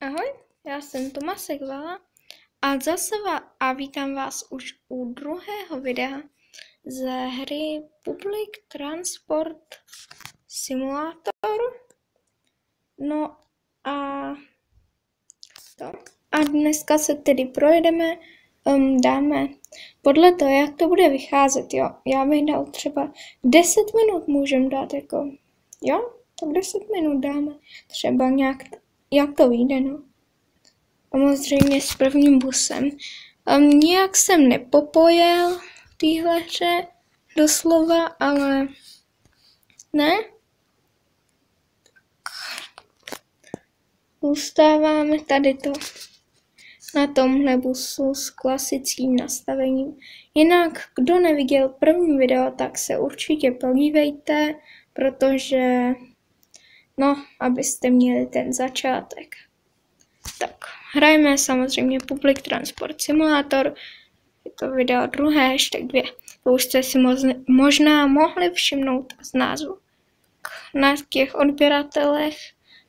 Ahoj, já jsem Tomasek Valla a vítám vás už u druhého videa ze hry Public Transport Simulator. No a to. A dneska se tedy projedeme, dáme podle toho, jak to bude vycházet, jo. Já bych dal třeba 10 minut můžem dát, jako, jo, tak 10 minut dáme, třeba nějak, jak to vyjde, no. Samozřejmě s prvním busem. Nijak jsem nepopojel v téhle hře doslova, ale ne. Zůstáváme tady to na tomhle busu s klasickým nastavením. Jinak, kdo neviděl první video, tak se určitě podívejte, protože, no, abyste měli ten začátek. Tak, hrajeme samozřejmě Public Transport Simulator. Je to video druhé, #2. To už jste si možná mohli všimnout z názvu. Na těch odběratelech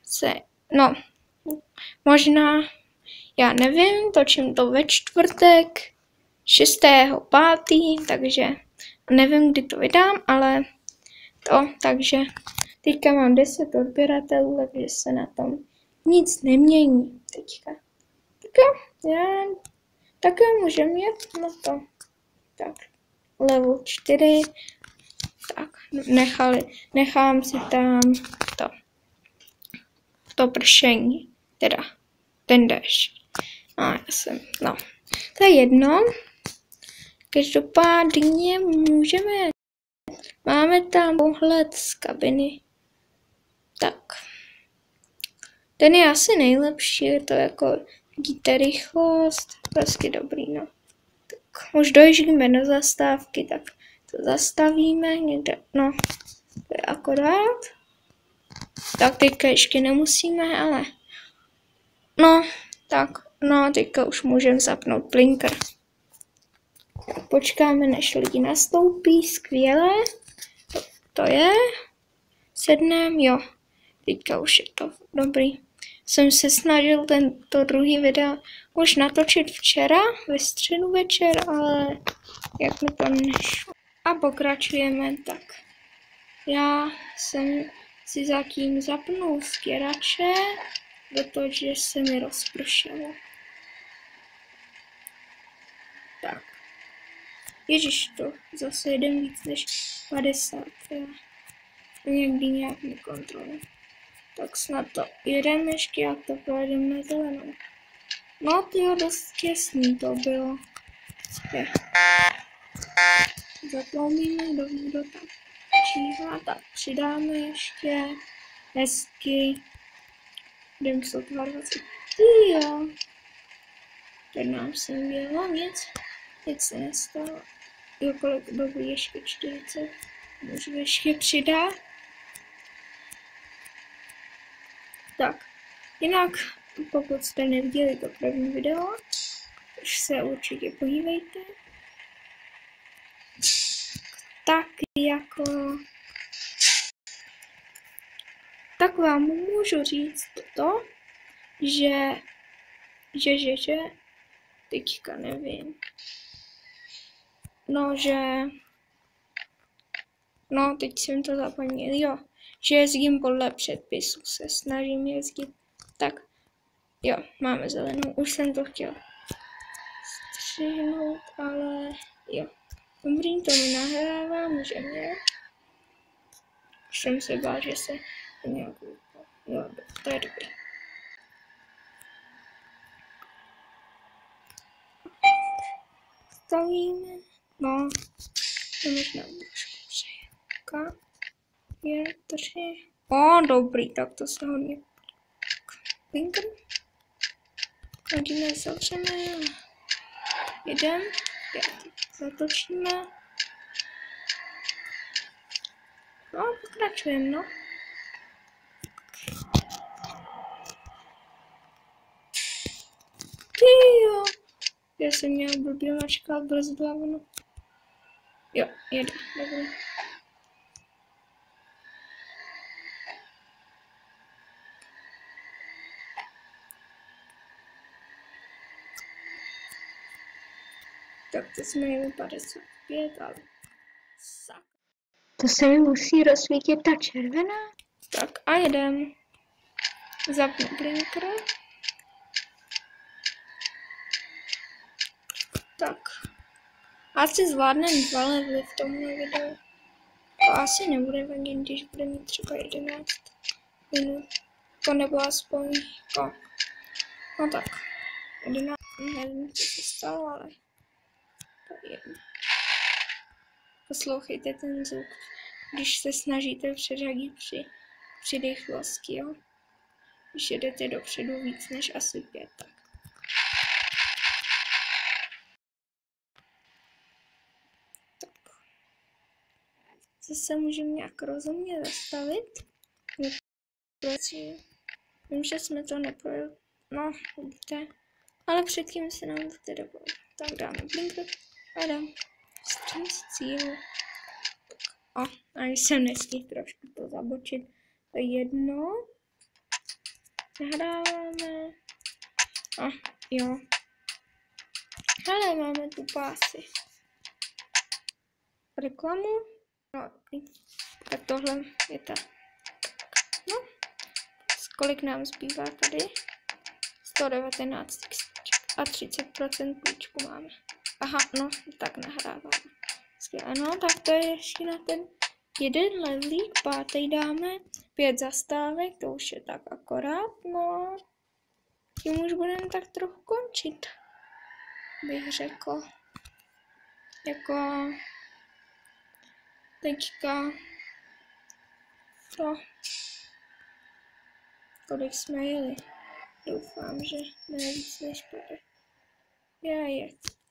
se, no, možná, já nevím, točím to ve čtvrtek 6.5., takže nevím, kdy to vydám, ale to, takže teďka mám 10 odběratelů, takže se na tom nic nemění teďka. Tak jo, můžeme jít na to. Tak, level 4. Tak, nechám si tam to pršení, teda ten déšť. No, to je jedno. Každopádně můžeme. Máme tam pohled z kabiny. Tak. Ten je asi nejlepší, je to jako vidíte rychlost, prostě dobrý, no. Tak, už dojíždíme do zastávky, tak to zastavíme někde, no, to je akorát. Tak teďka ještě nemusíme, ale no, tak, no, teďka už můžeme zapnout blinker. Počkáme, než lidi nastoupí, skvěle. To je, sedneme, jo, teďka už je to dobrý. Jsem se snažil tento druhý video už natočit včera, ve středu večer, ale jak mi to nešlo. A pokračujeme, tak já jsem si zatím zapnul stěrače, protože se mi rozpršelo. Tak. Ježiš, to zase jeden víc než 50. Já někdy nějak nekontroluji. Tak snad to jedeme ještě, jak to projedeme na zelenou. No tyjo, dost těsný to bylo. Je. Zatlomíme do tam číhla, tak přidáme ještě. Hezky. Jdeme se otvarovat. Tyjo. Teď nám se nedělá nic se nestalo. Jo, kolik dobu ještě 40. Můžu ještě přidat. Tak, jinak, pokud jste neviděli to první video, už se určitě podívejte. Tak jako, tak vám můžu říct to, že teďka nevím. No, že, no, teď jsem to zapomněl, jo. Že jezdím podle předpisu, se snažím jezdit. Tak, jo, máme zelenou, už jsem to chtěl střihnout, ale jo. Dobrý, to mi nahrává, můžeme. Už jsem se bál, že se nějak, jo, to je dobrý. Stavíme, no, to možná trošku přejetka. Je, tři. O, dobrý, tak to se hodně. Blinker. Hodíme, zavřeme. Jedem. Zatočíme. No, pokračujeme, no. Tyjo. Já jsem měl blbě mačka brzdlavnu. Jo, jedem, dobrý. Kaptus mají vypadat zpět, ale sak. To se mi musí rozsvítit ta červená. Tak a jedem. Zapnu blinker. Tak. Asi zvládnem dva levely v tomhle videu. To asi nebude vadit, když bude mít třeba 11 minut. To nebo aspoň tak. No tak. 11, nevím, co se stalo, ale to je. Poslouchejte ten zvuk, když se snažíte přeřadit přidechlosti, jo? Když jedete dopředu víc než asi 5, tak. Tak. Zase můžeme nějak rozumně zastavit. Vím, že jsme to nepojeli. No, vidíte. Ale předtím se nám to teda bylo. Tak dáme blinker a dám. Střed cíl. A jsem nestihl trošku to zabočit. To jedno. Nahráváme. A jo. Hele, máme tu pásy. Reklamu. No, tak tohle je ta. No. Kolik nám zbývá tady? 119 a 30% půjčku máme. Aha, no, tak nahrávám. Ano, tak to je ještě na ten jeden levelík, pátý dáme, 5 zastávek, to už je tak akorát, no. Tím už budeme tak trochu končit, bych řekl. Jako teďka to, kolik jsme jeli. Doufám, že ne víc než půjde.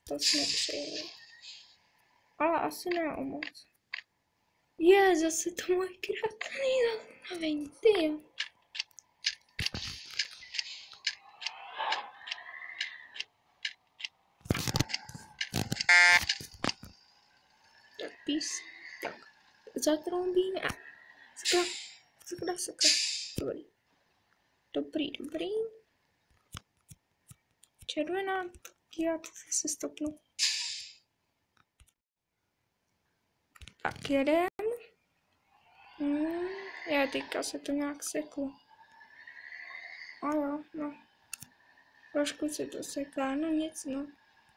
To jsme přijeli. Ale asi ne o moc. Je, zase to moje krásný zaznamení, tyjo. Tak pís, tak zatroubíme a sakra. Dobrý. Červená. Já se stopnu. Tak jedem. Já teďka se to nějak seklu. A jo, no. Trošku se to seká, no nic, no.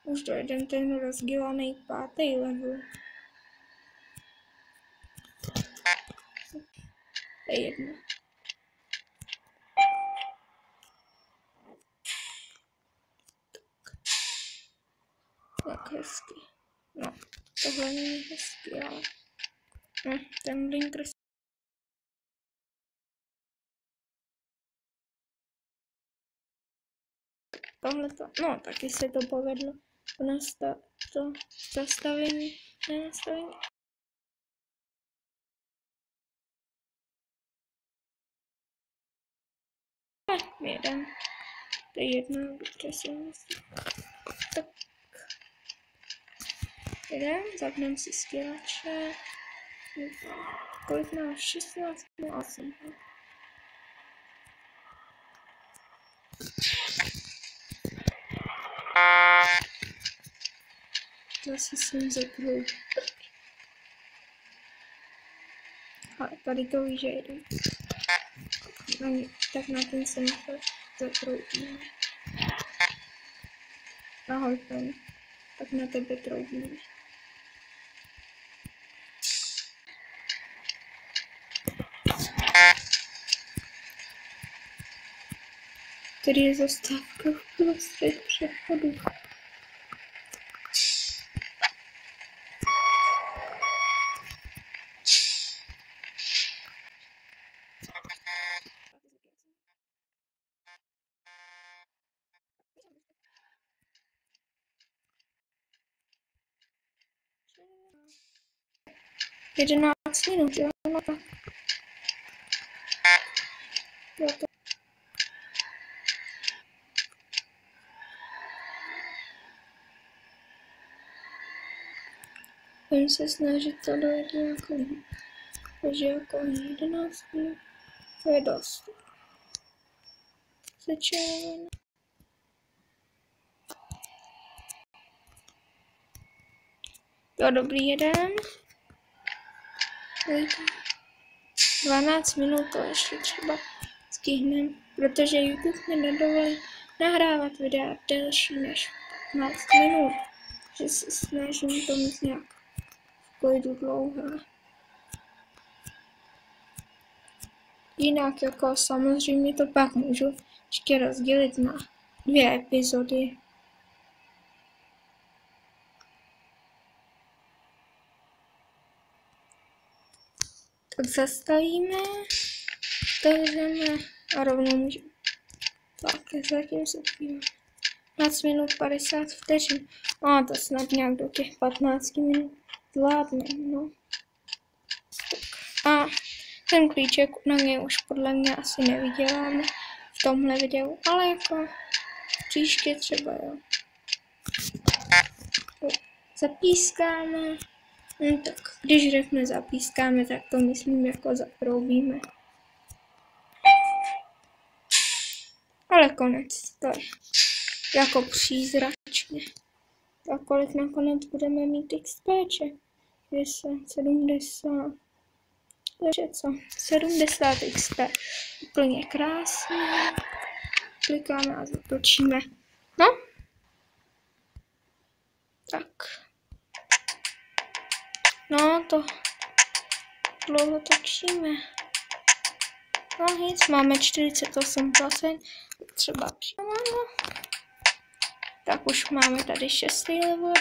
Už dojedem ten rozdělaný pátý level. To je jedno. Tak hezky. No, tohle není hezky, ale... No, ten blinker... Tohleto, no, taky se to povedlo. To zastavení, nenastavení. Tak, jedem. To je jedno, protože si myslím. Tak. Jdem, zapneme si stělače. Kolik má? 16? No, 8. Zase jsem zapnul. Ale tady to ví, že jedu. Tak na ten jsem to zatroubíme. Ahoj, Tom. Tak na tebe troubíme. Který je zastávka v prostřed přechodu. Minut, jo? No. Budeme se snažit to dojít nějakou, takže jako 11 minut, to je dost. Začínáme. Jo, dobrý, jeden. 12 minut to ještě třeba stihneme, protože YouTube nedovolí nahrávat videa delší než 15 minut. Že se snažím to mít nějak v klidu dlouhé. Jinak jako samozřejmě to pak můžu ještě rozdělit na 2 epizody. Tak zastavíme, otevřeme a rovnou můžeme. Tak, zatím se tím 15 minut 50 vteřin. A to snad nějak do těch 15 minut zvládne, no. A ten klíček na něj už podle mě asi nevyděláme v tomhle videu, ale jako příště třeba, jo. Zapískáme. No tak, když řekne zapískáme, tak to myslím jako zaproubíme. Ale konec, to je jako přízračně. A kolik nakonec budeme mít XPček? 70. Takže co? 70 XP. Úplně krásně. Klikáme a zatočíme. No. Tak. No, to dlouho točíme. No nic, máme 48%, třeba přidáme. Tak už máme tady 6. level.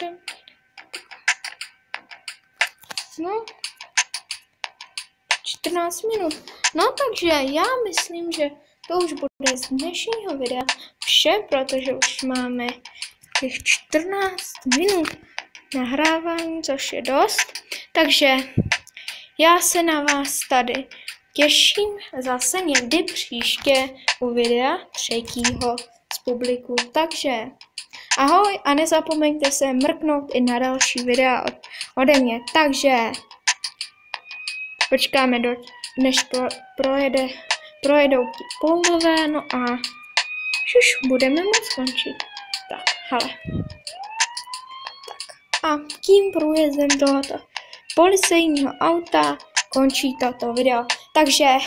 No, 14 minut. No takže já myslím, že to už bude z dnešního videa vše, protože už máme těch 14 minut nahrávání, což je dost. Takže já se na vás tady těším zase někdy příště u videa 3. z publiku. Takže ahoj a nezapomeňte se mrknout i na další videa ode mě. Takže počkáme, než projedou ti koulové, no a šuš, budeme moc skončit. Tak, hele. Tak a tím průjezdem tohoto policejního auta končí toto video. Takže ahoj!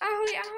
Ahoj, ahoj!